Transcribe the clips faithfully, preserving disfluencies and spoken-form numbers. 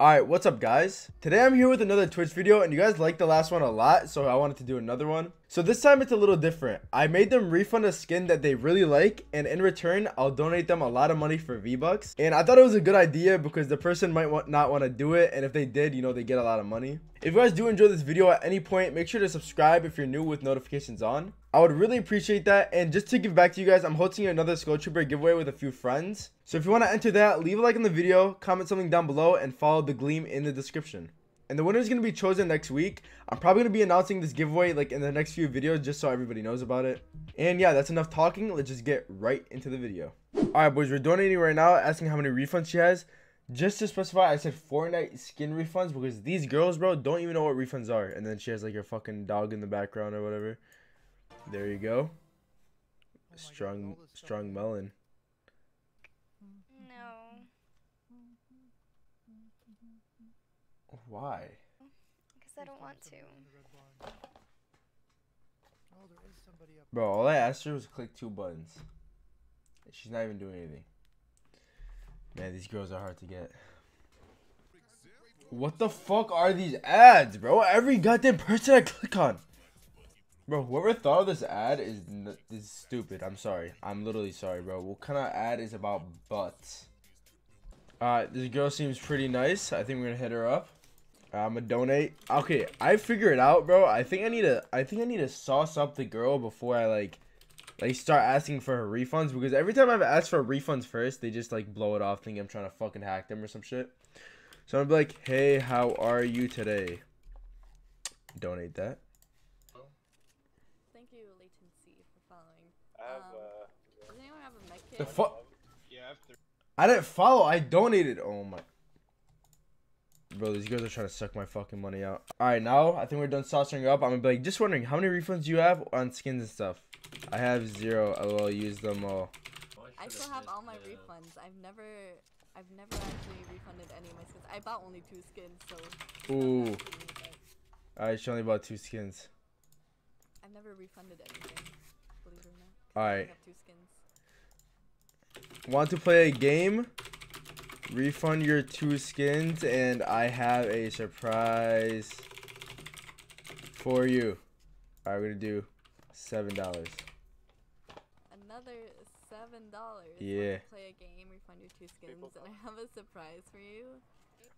Alright, what's up guys? Today I'm here with another Twitch video, and you guys liked the last one a lot, so I wanted to do another one. So this time it's a little different. I made them refund a skin that they really like, and in return I'll donate them a lot of money for V-Bucks. And I thought it was a good idea because the person might want, not want to do it, and if they did, you know, they get a lot of money. If you guys do enjoy this video at any point, make sure to subscribe if you're new with notifications on. I would really appreciate that. And just to give back to you guys, I'm hosting another Skull Trooper giveaway with a few friends. So if you want to enter that, leave a like on the video, comment something down below, and follow the Gleam in the description. And the winner is going to be chosen next week. I'm probably going to be announcing this giveaway like in the next few videos just so everybody knows about it. And yeah, that's enough talking. Let's just get right into the video. Alright boys, we're donating right now, asking how many refunds she has. Just to specify, I said Fortnite skin refunds because these girls, bro, don't even know what refunds are. And then she has like her fucking dog in the background or whatever. There you go. Oh strong, God, strong melon. No. Why? Because I don't want to. Bro, all I asked her was click two buttons. She's not even doing anything. Man, these girls are hard to get. What the fuck are these ads, bro? Every goddamn person I click on. Bro, whoever thought of this ad is, n is stupid. I'm sorry. I'm literally sorry, bro. What kind of ad is about butts? Alright, this girl seems pretty nice. I think we're gonna hit her up. Uh, I'm gonna donate. Okay, I figured it out, bro. I think I need to. I think I need to sauce up the girl before I like, like start asking for her refunds, because every time I've asked for refunds first, they just like blow it off, thinking I'm trying to fucking hack them or some shit. So I'm gonna be like, hey, how are you today? Donate that. Thank you, Latenci, for following. I have, um, uh, does anyone have a med kit? The fu yeah, I have three. I didn't follow. I donated. Oh my. Bro, these girls are trying to suck my fucking money out. All right, now I think we're done saucering up. I'm gonna be like, just wondering, how many refunds do you have on skins and stuff? I have zero. I will use them all. I still have all my refunds. I've never, I've never actually refunded any of my skins. I bought only two skins, so. Ooh. All right, she only bought two skins. I've never refunded anything, believe it or not. Alright. Want to play a game? Refund your two skins, and I have a surprise for you. Alright, we're gonna do seven dollars. Another seven dollars? Yeah. Want to play a game, refund your two skins, and I have a surprise for you.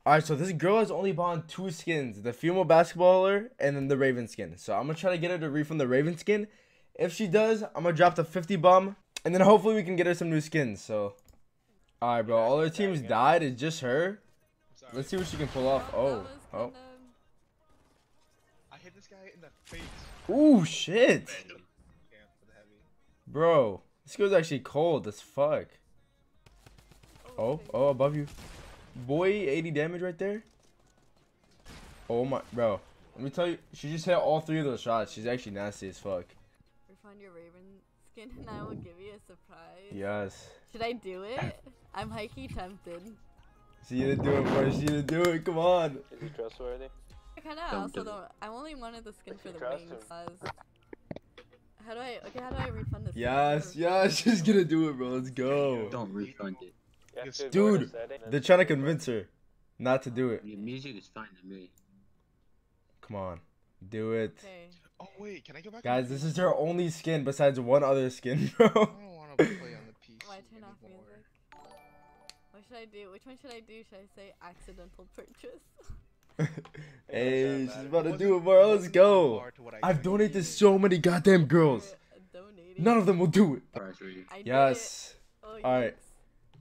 Alright, so this girl has only bought two skins, the female basketballer and then the Raven skin. So I'm going to try to get her to refund the Raven skin. If she does, I'm going to drop the fifty bomb, and then hopefully we can get her some new skins. So, alright bro, all her teams died, it's just her. Let's see what she can pull off. Oh, oh. I hit this guy in the face. Ooh, shit. Bro, this girl's actually cold as fuck. Oh, oh, above you. Boy, eighty damage right there. Oh my, bro. Let me tell you, she just hit all three of those shots. She's actually nasty as fuck. Refund your Raven skin and I will give you a surprise. Yes. Should I do it? I'm hikey tempted. She didn't do it, bro. She didn't do it. Come on. Is he trustworthy? I kind of also don't. I only wanted the skin for the wings. How do I? Okay, how do I refund this? Yes, yes. She's gonna do it, bro. Let's go. Don't refund it. Dude, they're trying to convince her not to do it. The music is fine to me. Come on, do it. Okay. Oh wait, can I go back? Guys, this is her only skin besides one other skin, bro. I don't want to play on the P C. Why turn off music? What should I do? Which one should I do? Should I say accidental purchase? Hey, she's about to do it, bro. Let's go. I've donated to so many goddamn girls. None of them will do it. Yes. All right.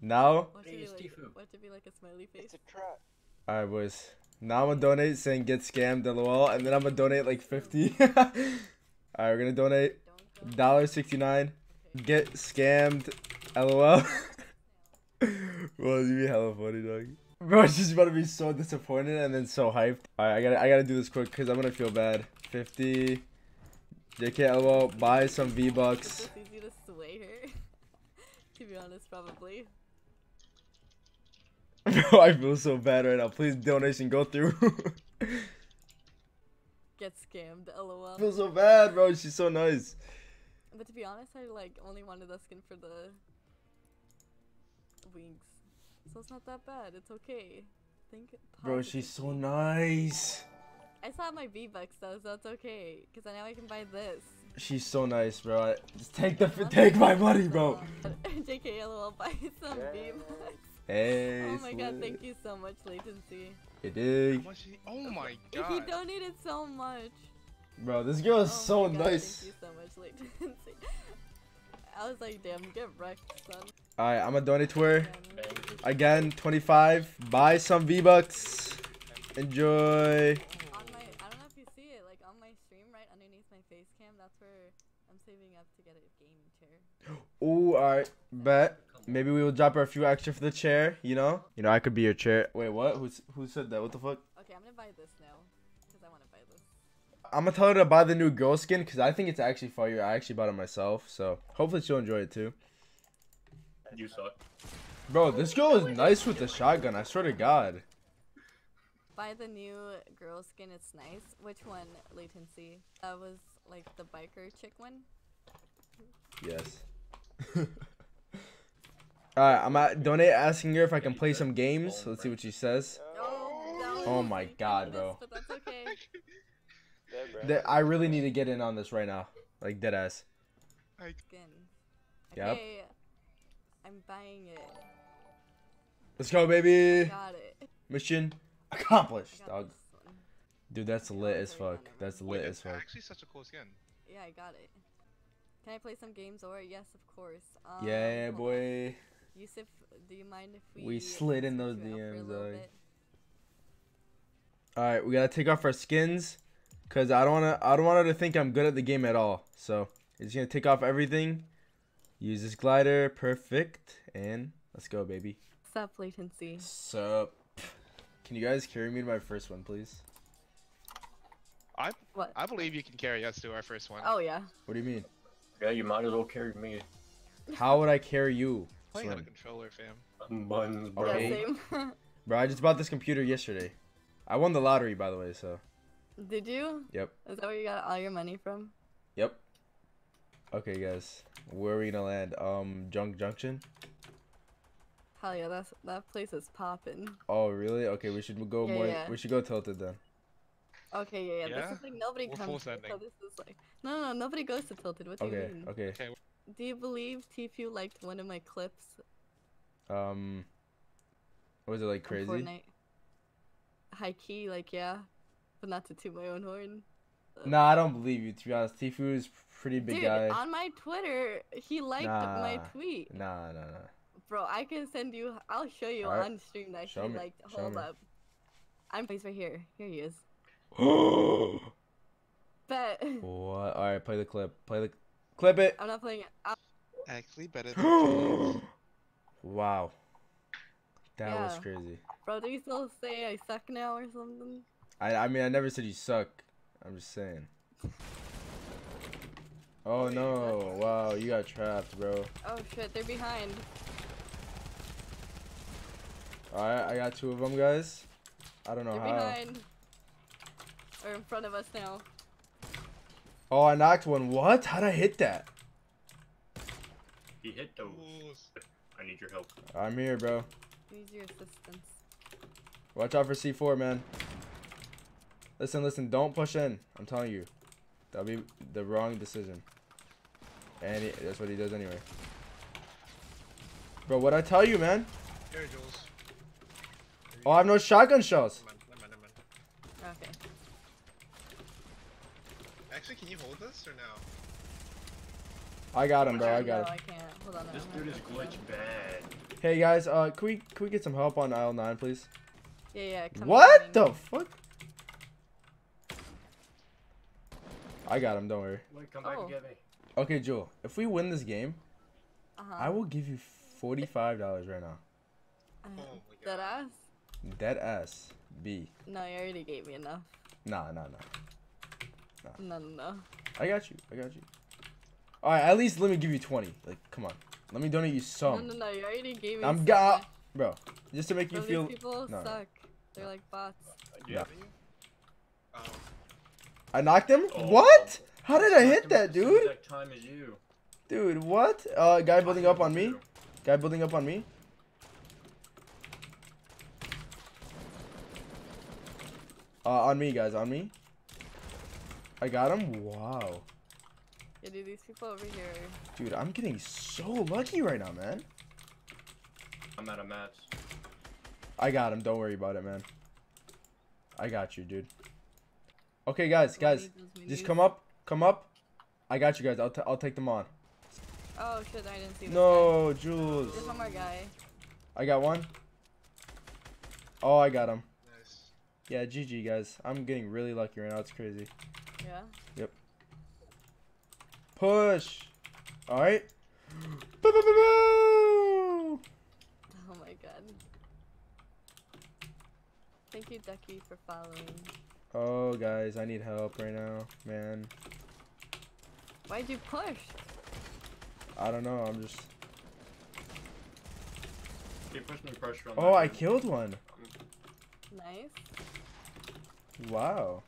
Now, what should, like, what should be like a smiley face? It's a trap. Alright, boys. Now I'm gonna donate saying get scammed, lol, and then I'm gonna donate like fifty. Alright, we're gonna donate one dollar sixty-nine. Okay. Get scammed, lol. Bro, it's gonna be hella funny, dog. Bro, she's about to be so disappointed and then so hyped. Alright, I gotta, I gotta do this quick because I'm gonna feel bad. fifty. J K, lol. Buy some V-Bucks. It's easy to sway her. To be honest, probably. Bro, I feel so bad right now. Please, donation, go through. Get scammed, lol. I feel so bad, bro. She's so nice. But to be honest, I like only wanted that skin for the wings. So it's not that bad. It's okay. think positively. Bro, she's so nice. I still have my V-Bucks though, so it's okay. Cause I know I can buy this. She's so nice, bro. I, just take the f take my money, bro. J K, I'll buy some yeah. V-Bucks. Hey. Oh my god, thank you so much, Latenci. It is. Oh my god. He donated so much. Bro, this girl is oh so god, nice. Thank you so much, Latenci. I was like, damn, get wrecked, son. Alright, I'm gonna donate to her. Again, twenty-five. Buy some V-Bucks. Enjoy. On my, I don't know if you see it, like on my stream, right underneath my face cam, that's where I'm saving up to get a gaming chair. Ooh, alright, bet. Maybe we will drop her a few extra for the chair, you know? You know, I could be your chair. Wait, what? Who's, who said that? What the fuck? Okay, I'm gonna buy this now. Because I wanna buy this. I'm gonna tell her to buy the new girl skin because I think it's actually fire. I actually bought it myself, so hopefully she'll enjoy it too. You suck, bro. This girl is nice with the shotgun. I swear to God. Buy the new girl skin. It's nice. Which one, Latenci? That was like the biker chick one. Yes. All right, I'm at donate asking her if I can play some games. Let's see what she says. Oh, oh my God, bro. But that's okay. That I really need to get in on this right now, like dead ass. Skin. Yep. Okay, I'm buying it. Let's go, baby. I got it. Mission accomplished, dog. Dude, that's lit as fuck. That's lit as fuck. Actually, such a cool skin. Yeah, I got it. Can I play some games? Or yes, of course. Um, yeah, boy. Yusuf, do you mind if we? We slid in those D Ms, dog. All right, we gotta take off our skins. Cause I don't wanna, I don't want her to think I'm good at the game at all. So it's gonna take off everything. Use this glider, perfect, and let's go, baby. Sup, Latenci. Sup. Can you guys carry me to my first one, please? I what? I believe you can carry us to our first one. Oh yeah. What do you mean? Yeah, you might as well carry me. How would I carry you? Playing on a controller, fam. Buttons, bro. Okay. Bro, I just bought this computer yesterday. I won the lottery, by the way, so. Did you? Yep. Is that where you got all your money from? Yep. Okay, guys. Where are we gonna land? Um, Junk Junction? Hell yeah, that's, that place is popping. Oh, really? Okay, we should go yeah, more. Yeah. We should go Tilted then. Okay, yeah, yeah. yeah? This is like nobody We're comes to Tilted. This is like... No, no, no, nobody goes to Tilted. What do okay, you mean? Okay, okay. Do you believe Tfue liked one of my clips? Um, was it like crazy? Fortnite. High key, like, yeah. But not to toot my own horn. So. Nah, I don't believe you, to be honest. Tfue is pretty big Dude, guy. Dude, on my Twitter, he liked nah, my tweet. Nah, nah, nah. Bro, I can send you... I'll show you right. on stream that show he me. liked. Show Hold me. up. I'm placed right here. Here he is. Bet. What? Alright, play the clip. Play the... Clip it! I'm not playing it. I'll... Actually, better than Wow. That yeah. was crazy. Bro, do you still say I suck now or something? I, I mean, I never said you suck. I'm just saying. Oh no. Wow, you got trapped, bro. Oh shit, they're behind. Alright, I got two of them, guys. I don't know they're how. They're behind. They're in front of us now. Oh, I knocked one. What? How'd I hit that? He hit those. I need your help. I'm here, bro. I need your assistance. Watch out for C four, man. Listen, listen, don't push in. I'm telling you. That'll be the wrong decision. And he, that's what he does anyway. Bro, what'd I tell you, man? There it goes. Oh, I have no shotgun shells. Never mind, never mind, never mind. Okay. Actually, can you hold this or no? I got him, bro. I got no, him. I can't. Hold on, this dude is glitch bad. Hey, guys, uh, can we, can we get some help on aisle nine, please? Yeah, yeah. Come what on, the man. fuck? I got him, don't worry. Wait, come oh. back and get me. Okay, Jewel, if we win this game, uh-huh. I will give you forty-five dollars right now. Uh, oh dead ass? Dead ass. B. No, you already gave me enough. Nah, nah, nah. nah. No, no, no. I got you. I got you. Alright, at least let me give you twenty. Like, come on. Let me donate you some. No, no, no. You already gave me I'm got. Bro, just to make Those you feel. people no, suck. No. They're like bots. Yeah. Oh. I knocked him? Oh. What? How did I, I hit that, dude? Exact time as you. Dude, what? Uh, guy building up on me. Guy building up on me. Uh, on me, guys. On me. I got him. Wow. Yeah, dude, these people over here. Dude, I'm getting so lucky right now, man. I'm out of match. I got him. Don't worry about it, man. I got you, dude. Okay, guys, guys, just come up, come up. I got you guys. I'll t I'll take them on. Oh shit! I didn't see. No, guy. Jules. There's one more guy. I got one. Oh, I got him. Nice. Yeah, G G, guys. I'm getting really lucky right now. It's crazy. Yeah. Yep. Push. All right. Boo, boo, boo, boo. Oh my god. Thank you, Ducky, for following. Oh, guys, I need help right now, man. Why'd you push? I don't know. I'm just. Keep pushing the pressure on. Oh, I killed one. Nice. Wow.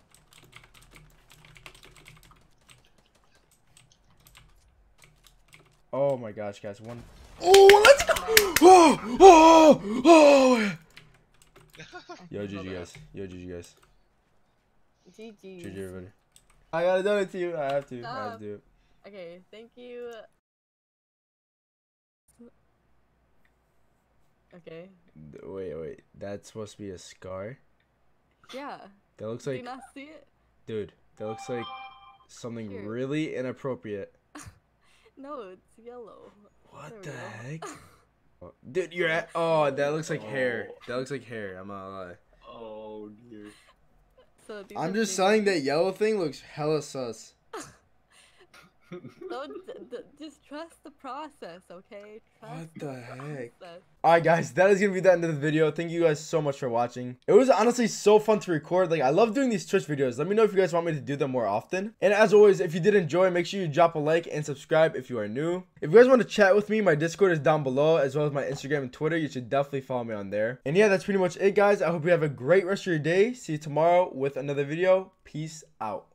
Oh my gosh, guys, one. Oh, let's go! Oh, oh, oh! Yo, G G, guys. Yo, G G, guys. G G. G G, everybody. I gotta do it to you. I have to. Stop. I have to do it. Okay, thank you. Okay. Wait, wait. That's supposed to be a scar? Yeah. That looks like. Did you not see it? Dude, that looks like something Here. really inappropriate. No, it's yellow. What there the heck? Dude, you're at. Oh, that looks like oh. hair. That looks like hair. I'm not gonna lie. Oh, dear. So I'm just saying that yellow thing looks hella sus. Don't d d just trust the process, okay? Trust what the, the heck? Alright, guys, that is gonna be the end of the video. Thank you guys so much for watching. It was honestly so fun to record. Like, I love doing these Twitch videos. Let me know if you guys want me to do them more often. And as always, if you did enjoy, make sure you drop a like and subscribe if you are new. If you guys want to chat with me, my Discord is down below, as well as my Instagram and Twitter. You should definitely follow me on there. And yeah, that's pretty much it, guys. I hope you have a great rest of your day. See you tomorrow with another video. Peace out.